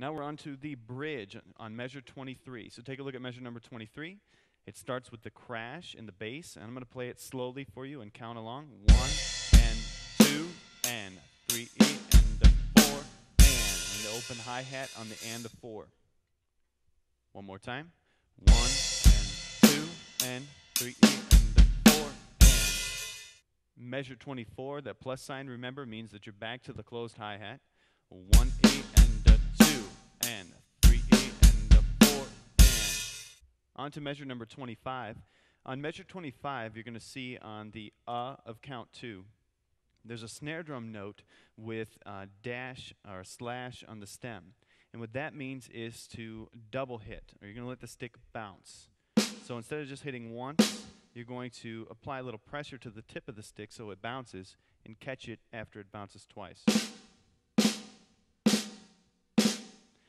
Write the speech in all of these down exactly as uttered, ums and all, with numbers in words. Now we're on to the bridge on measure twenty-three. So take a look at measure number twenty-three. It starts with the crash in the bass, and I'm going to play it slowly for you and count along. One, and two, and three, and the four, and. And the open hi-hat on the and the four. One more time. One, and two, and three, and the four, and. Measure twenty-four, that plus sign, remember, means that you're back to the closed hi-hat. One, eight, and a two, and a three, eight, and a four, and. On to measure number twenty-five. On measure twenty-five, you're going to see on the uh of count two, there's a snare drum note with a dash or a slash on the stem. And what that means is to double hit, or you're going to let the stick bounce. So instead of just hitting once, you're going to apply a little pressure to the tip of the stick so it bounces and catch it after it bounces twice.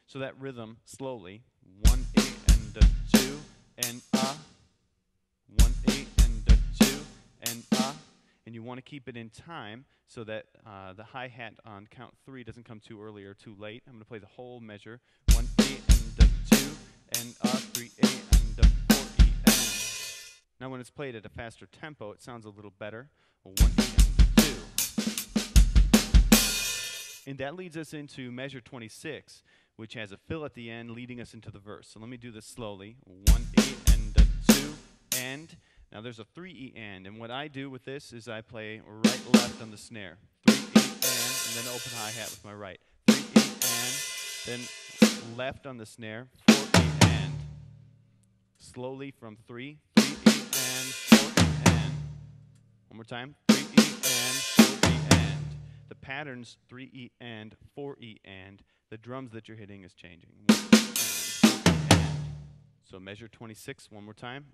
So that rhythm, slowly, one, eight, and a two, and a, one, eight, and a two, and a, and you want to keep it in time so that uh, the hi-hat on count three doesn't come too early or too late. I'm going to play the whole measure, one, eight, and a two, and a, three, eight, and a, four, eight, and. Now when it's played at a faster tempo, it sounds a little better, one, eight, and a two. And that leads us into measure twenty-six, which has a fill at the end leading us into the verse. So let me do this slowly. One, eight, and a two, and. Now there's a three E and, and what I do with this is I play right left on the snare. Three E and, and then open hi-hat with my right. Three E and, then left on the snare. Four E and. Slowly from three. Three E and, four E and. One more time. Three E and, four E and. The pattern's three E and, four E and. The drums that you're hitting is changing. One, and, and. So measure twenty-six one more time.